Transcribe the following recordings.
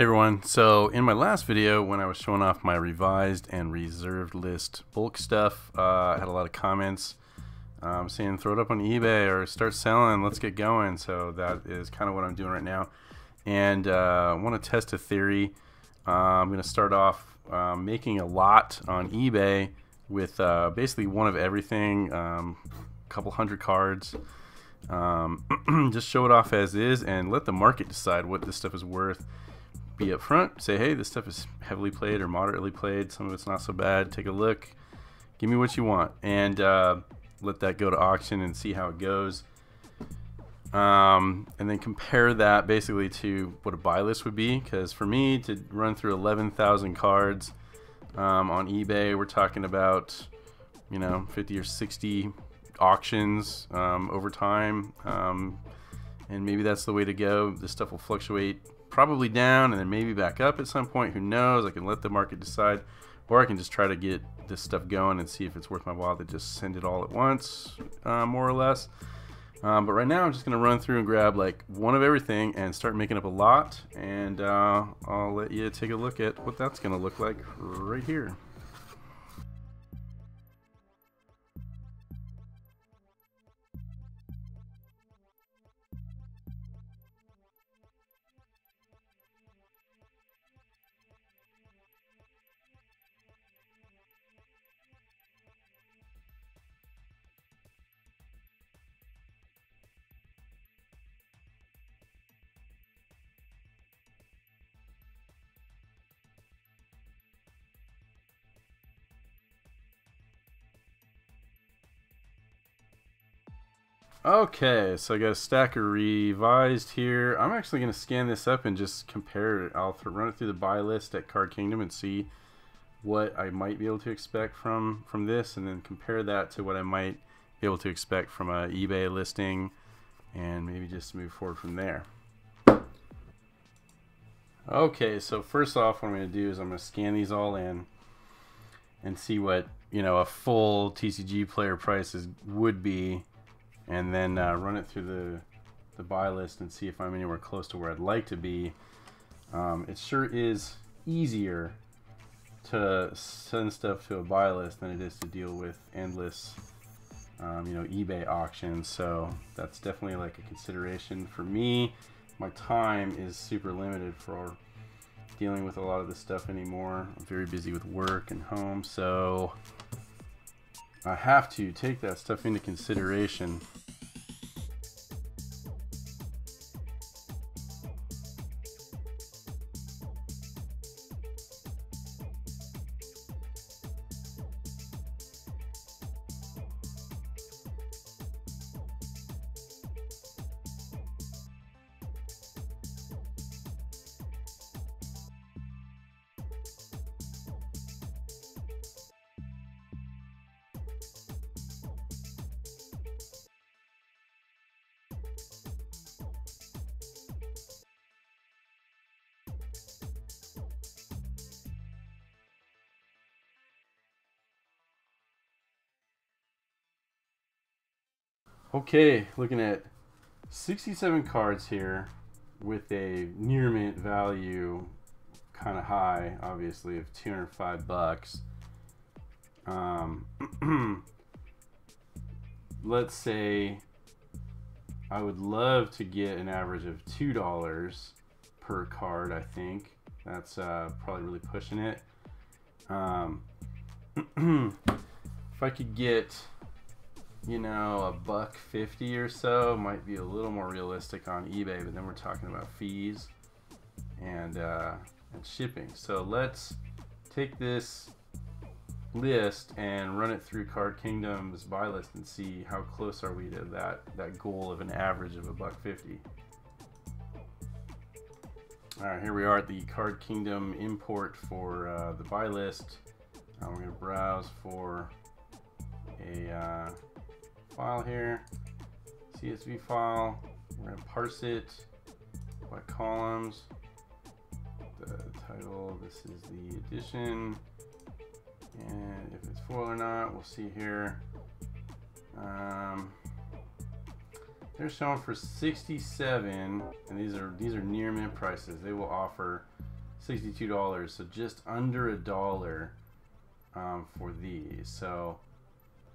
Hey everyone, so in my last video when I was showing off my revised and reserved list bulk stuff, I had a lot of comments saying throw it up on eBay or start selling, let's get going. So that is kind of what I'm doing right now. And I want to test a theory. I'm going to start off making a lot on eBay with basically one of everything, a couple hundred cards. Just show it off as is and let the market decide what this stuff is worth. Be upfront, say, hey, this stuff is heavily played or moderately played, some of it's not so bad, take a look, give me what you want, and let that go to auction and see how it goes, and then compare that basically to what a buy list would be, because for me to run through 11,000 cards on eBay, we're talking about, you know, 50 or 60 auctions over time, and maybe that's the way to go. This stuff will fluctuate, probably down and then maybe back up at some point, who knows. I can let the market decide, or I can just try to get this stuff going and see if it's worth my while to just send it all at once, more or less. But right now I'm just gonna run through and grab like one of everything and start making up a lot, and I'll let you take a look at what that's gonna look like right here. Okay, so I got a stack of revised here. I'm actually going to scan this up and just compare it. I'll run it through the buy list at Card Kingdom and see what I might be able to expect from this, and then compare that to what I might be able to expect from an eBay listing, and maybe just move forward from there. Okay, so first off, what I'm going to do is I'm going to scan these all in and see what, you know, a full TCG player price would be, and then run it through the buy list and see if I'm anywhere close to where I'd like to be. It sure is easier to send stuff to a buy list than it is to deal with endless, you know, eBay auctions. So that's definitely like a consideration for me. My time is super limited for dealing with a lot of this stuff anymore. I'm very busy with work and home, so I have to take that stuff into consideration. Okay, looking at 67 cards here with a near mint value kind of high, obviously, of $205. Let's say I would love to get an average of $2 per card. I think that's probably really pushing it. If I could get, you know, $1.50 or so might be a little more realistic on eBay, but then we're talking about fees and shipping. So let's take this list and run it through Card Kingdom's buy list and see how close are we to that goal of an average of $1.50. All right, here we are at the Card Kingdom import for the buy list. We're going to browse for a file here, CSV file. We're gonna parse it by columns. The title, this is the edition, and if it's foil or not, we'll see here. They're showing for 67, and these are near mint prices. They will offer $62, so just under $1 for these. So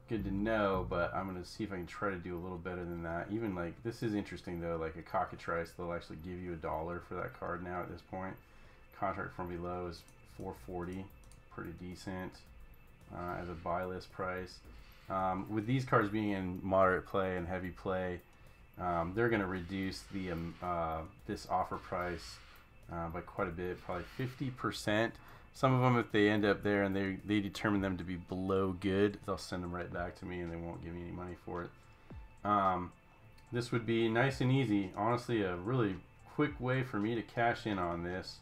good to know, but I'm gonna see if I can try to do a little better than that. Even like, this is interesting though, like a cockatrice, they'll actually give you $1 for that card now at this point. Contract from below is $4.40, pretty decent as a buy list price. With these cards being in moderate play and heavy play, they're gonna reduce the this offer price by quite a bit, probably 50%. Some of them, if they end up there and they determine them to be below good, they'll send them right back to me and they won't give me any money for it. This would be nice and easy, honestly, a really quick way for me to cash in on this,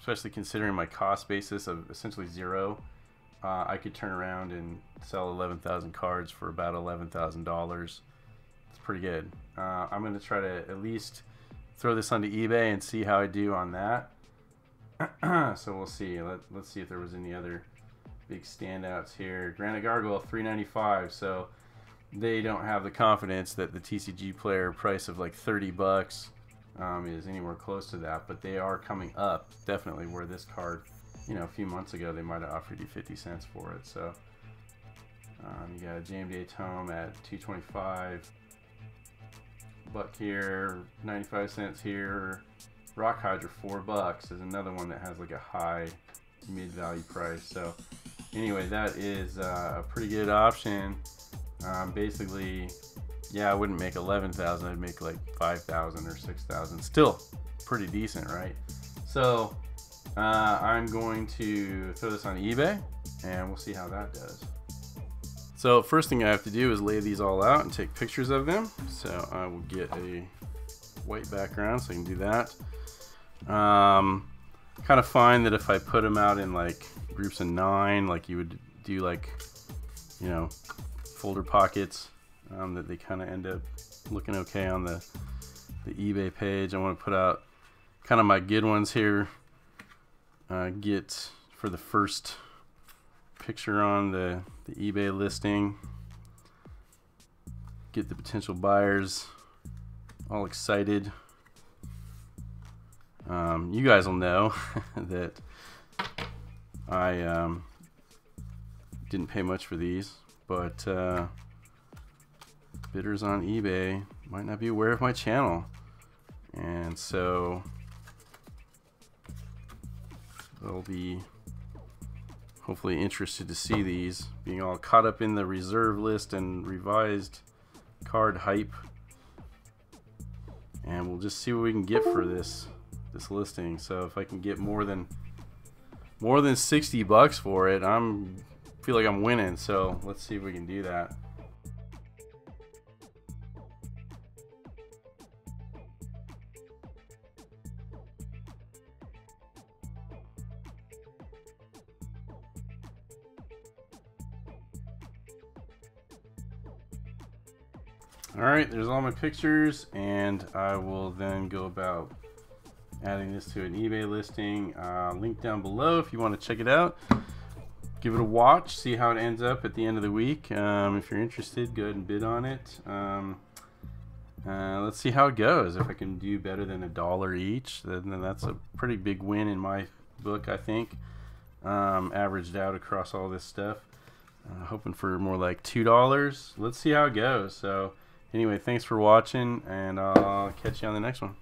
especially considering my cost basis of essentially zero. I could turn around and sell 11,000 cards for about $11,000. It's pretty good. I'm going to try to at least throw this onto eBay and see how I do on that. So we'll see. Let's see if there was any other big standouts here. Granite Gargoyle, $3.95. So they don't have the confidence that the TCG Player price of like $30 is anywhere close to that, but they are coming up definitely where this card, you know, a few months ago they might have offered you 50 cents for it. So you got a JMDA Tome at $2.25, buck here, 95 cents here. Rock Hydra, $4 is another one that has like a high mid-value price. So anyway, that is a pretty good option. Basically, yeah, I wouldn't make 11,000, I'd make like 5,000 or 6,000. Still pretty decent, right? So I'm going to throw this on eBay and we'll see how that does. So first thing I have to do is lay these all out and take pictures of them. So I will get a white background so I can do that. Kind of find that if I put them out in like groups of 9, like you would do like, you know, folder pockets, that they kind of end up looking okay on the eBay page. I want to put out kind of my good ones here, get for the first picture on the eBay listing, get the potential buyers all excited. You guys will know that I didn't pay much for these, but bidders on eBay might not be aware of my channel, and so they'll be hopefully interested to see these, being all caught up in the reserve list and revised card hype. And we'll just see what we can get for this listing. So if I can get more than $60 for it, I feel like I'm winning. So let's see if we can do that. All right, there's all my pictures, and I will then go about adding this to an eBay listing. Link down below if you want to check it out. Give it a watch, see how it ends up at the end of the week. If you're interested, go ahead and bid on it. Let's see how it goes. If I can do better than $1 each, then that's a pretty big win in my book, I think. Averaged out across all this stuff. Hoping for more like $2. Let's see how it goes. So anyway, thanks for watching, and I'll catch you on the next one.